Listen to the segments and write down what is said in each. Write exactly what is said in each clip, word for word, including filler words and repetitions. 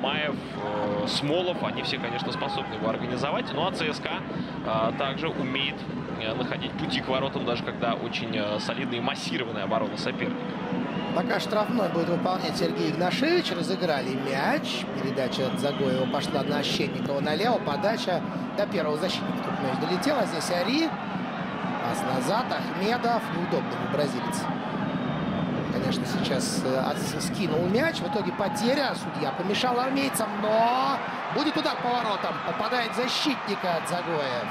Маев, э, Смолов, они все, конечно, способны его организовать. Ну а ЦСКА э, также умеет э, находить пути к воротам, даже когда очень э, солидная и массированная оборона соперника. Пока штрафной будет выполнять Сергей Игнашевич. Разыграли мяч. Передача от Загоева пошла на Щенникова налево. Подача до первого защитника. Тут мяч долетела. Здесь Ари. Пас назад. Ахмедов. Неудобно для бразильца. Конечно, сейчас скинул мяч. В итоге потеря. Судья помешал армейцам. Но будет удар по воротам. Попадает защитника от Загоев.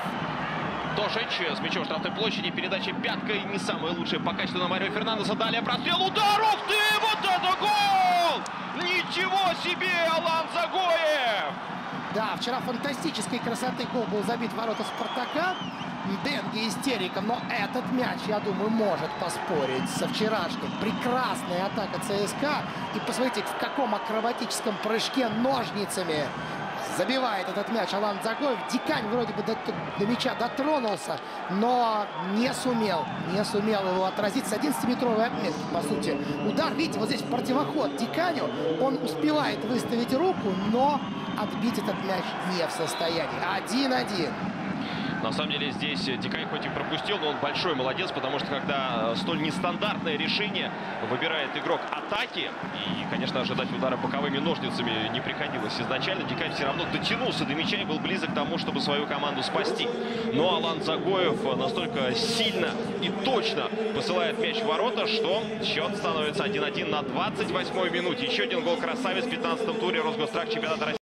Тошич с мячом в штрафной площади. Передача пяткой не самая лучшая по качеству на Марио Фернандеса. Далее прострел. Удар! Ух ты! Вот это гол! Ничего себе! Алан Дзагоев! Да, вчера фантастической красоты гол был забит в ворота Спартака. Денги истерика. Но этот мяч, я думаю, может поспорить со вчерашним. Прекрасная атака ЦСКА. И посмотрите, в каком акробатическом прыжке ножницами забивает этот мяч Алан Дзагоев. Дикань вроде бы до, до мяча дотронулся, но не сумел, не сумел его отразить с одиннадцатиметровой отметки. По сути, удар, видите, вот здесь в противоход Диканю. Он успевает выставить руку, но отбить этот мяч не в состоянии. один-один. На самом деле здесь Дикань хоть и пропустил, но он большой молодец, потому что когда столь нестандартное решение выбирает игрок атаки, и, конечно, ожидать удара боковыми ножницами не приходилось изначально, Дикань все равно дотянулся до мяча и был близок к тому, чтобы свою команду спасти. Но Алан Дзагоев настолько сильно и точно посылает мяч в ворота, что счет становится один-один на двадцать восьмой минуте. Еще один гол красавец в пятнадцатом туре Росгосстрах чемпионата России.